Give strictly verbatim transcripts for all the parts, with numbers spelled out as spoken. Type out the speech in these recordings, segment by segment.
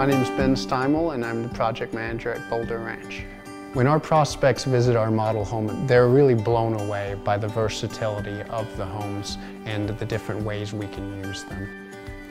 My name is Ben Steimel and I'm the project manager at Boulder Ranch. When our prospects visit our model home, they're really blown away by the versatility of the homes and the different ways we can use them.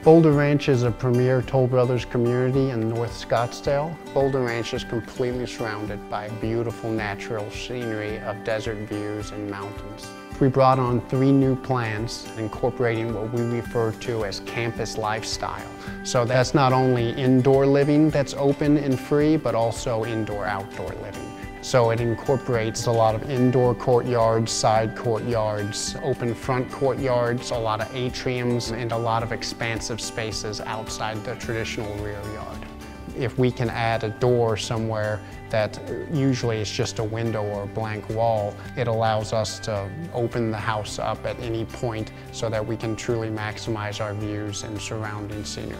Boulder Ranch is a premier Toll Brothers community in North Scottsdale. Boulder Ranch is completely surrounded by beautiful natural scenery of desert views and mountains. We brought on three new plans incorporating what we refer to as campus lifestyle. So that's not only indoor living that's open and free, but also indoor-outdoor living. So it incorporates a lot of indoor courtyards, side courtyards, open front courtyards, a lot of atriums, and a lot of expansive spaces outside the traditional rear yard. If we can add a door somewhere that usually is just a window or a blank wall, it allows us to open the house up at any point so that we can truly maximize our views and surrounding scenery.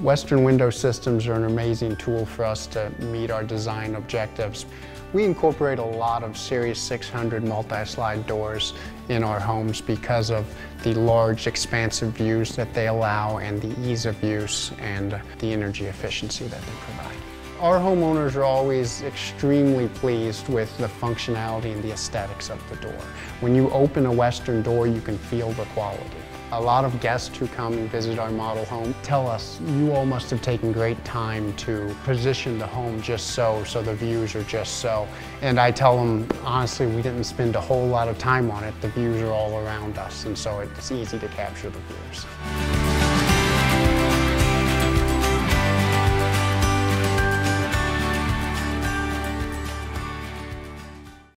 Western Window Systems are an amazing tool for us to meet our design objectives. We incorporate a lot of Series six hundred multi-slide doors in our homes because of the large expansive views that they allow and the ease of use and the energy efficiency that they provide. Our homeowners are always extremely pleased with the functionality and the aesthetics of the door. When you open a Western door, you can feel the quality. A lot of guests who come and visit our model home tell us, you all must have taken great time to position the home just so, so the views are just so. And I tell them, honestly, we didn't spend a whole lot of time on it. The views are all around us, and so it's easy to capture the views.